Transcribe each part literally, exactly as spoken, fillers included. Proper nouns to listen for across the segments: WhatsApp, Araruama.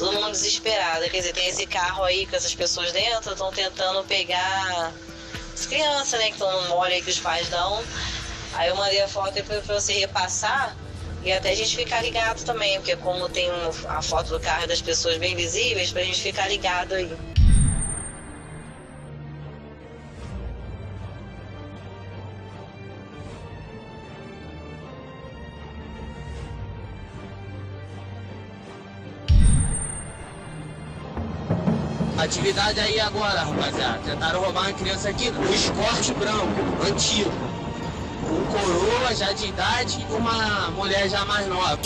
todo mundo desesperado. Quer dizer, tem esse carro aí com essas pessoas dentro, estão tentando pegar as crianças, né, que estão mole aí que os pais dão. Aí eu mandei a foto depois pra você repassar e até a gente ficar ligado também, porque como tem um, a foto do carro das pessoas bem visíveis, pra gente ficar ligado aí. Atividade aí agora, rapaziada. Tentaram roubar uma criança aqui, um escorte branco, antigo. Um coroa já de idade e uma mulher já mais nova.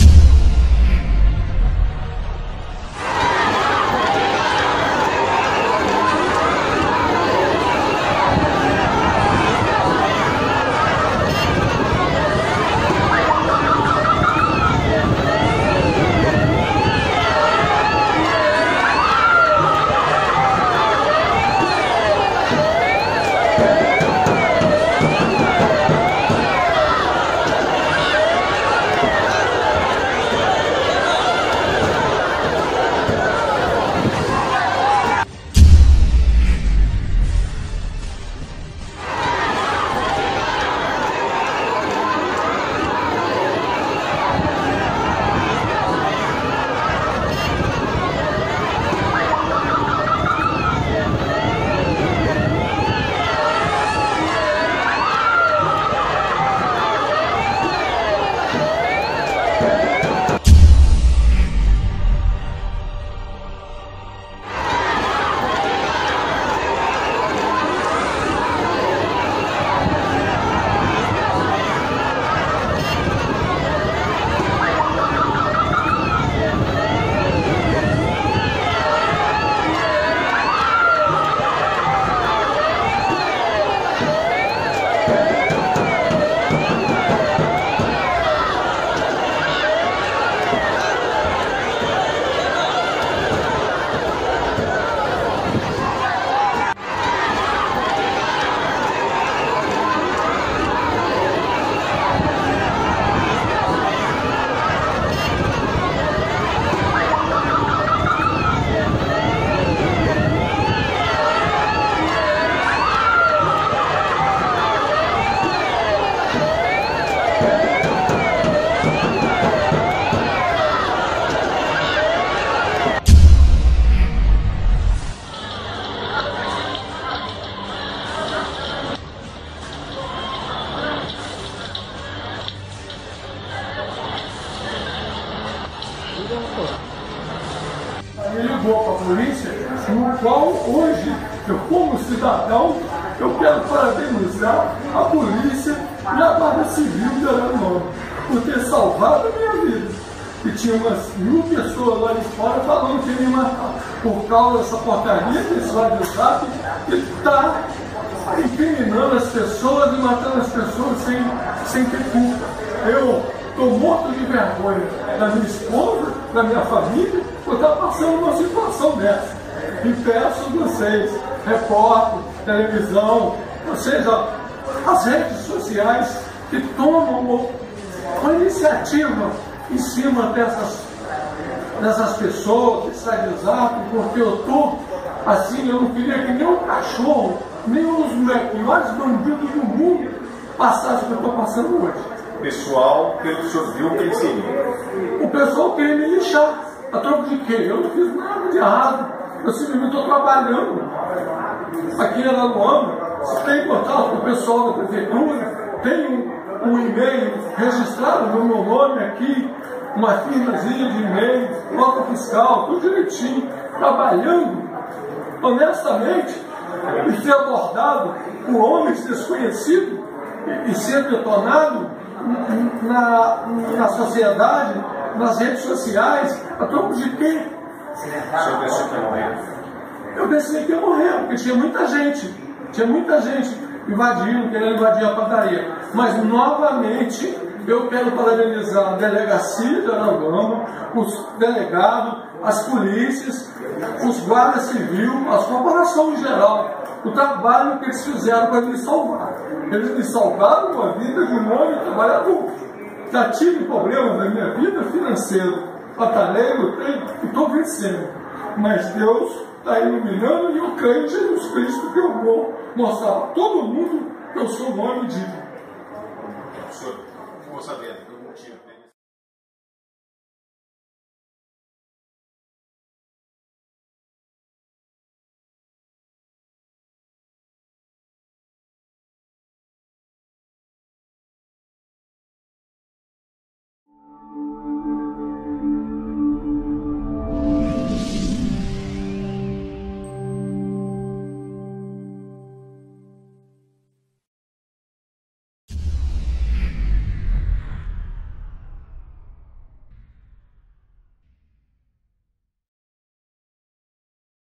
Ele ligou para a polícia, no qual hoje, eu como cidadão, eu quero parabenizar a polícia e a Guarda Civil de Araruama por ter salvado a minha vida. E tinha umas mil pessoas lá de fora falando que ia me matar por causa dessa porcaria desse WhatsApp que está incriminando as pessoas e matando as pessoas sem, sem ter culpa. Eu estou morto de vergonha da minha esposa, da minha família, por estar passando uma situação dessa. E peço a vocês, repórter, televisão, ou seja, as redes sociais que tomam uma iniciativa em cima dessas, dessas pessoas, desse WhatsApp, porque eu estou assim, eu não queria que nem o cachorro, nem os melhores bandidos do mundo passassem o que eu estou passando hoje. Pessoal, pelo que o senhor viu, o que ele seria? O pessoal queria me lixar. A troca de quê? Eu não fiz nada de errado. Eu simplesmente estou trabalhando. Aqui em Araruama, tem contato com o pessoal da prefeitura, tem um, um e-mail registrado no meu nome aqui, uma firmazinha de e-mail, nota fiscal, tudo direitinho, trabalhando honestamente e ser abordado por homens desconhecidos e, e ser detonado. Na, na sociedade, nas redes sociais, a troco de quê? Eu pensei que ia morrer. Eu pensei que ia morrer, porque tinha muita gente, tinha muita gente invadindo, querendo invadir a padaria. Mas, novamente, eu quero parabenizar a delegacia de Araruama, os delegados, as polícias, os guardas civis, a corporação em geral, o trabalho que eles fizeram para me salvar. Eles me salvaram uma vida de um homem trabalhador. Já tive problemas na minha vida financeira, batalhei, lutei e estou vencendo. Mas Deus está iluminando e eu creio em Jesus Cristo que eu vou mostrar a todo mundo que eu sou bom e digno. Professor, eu vou saber, eu não tinha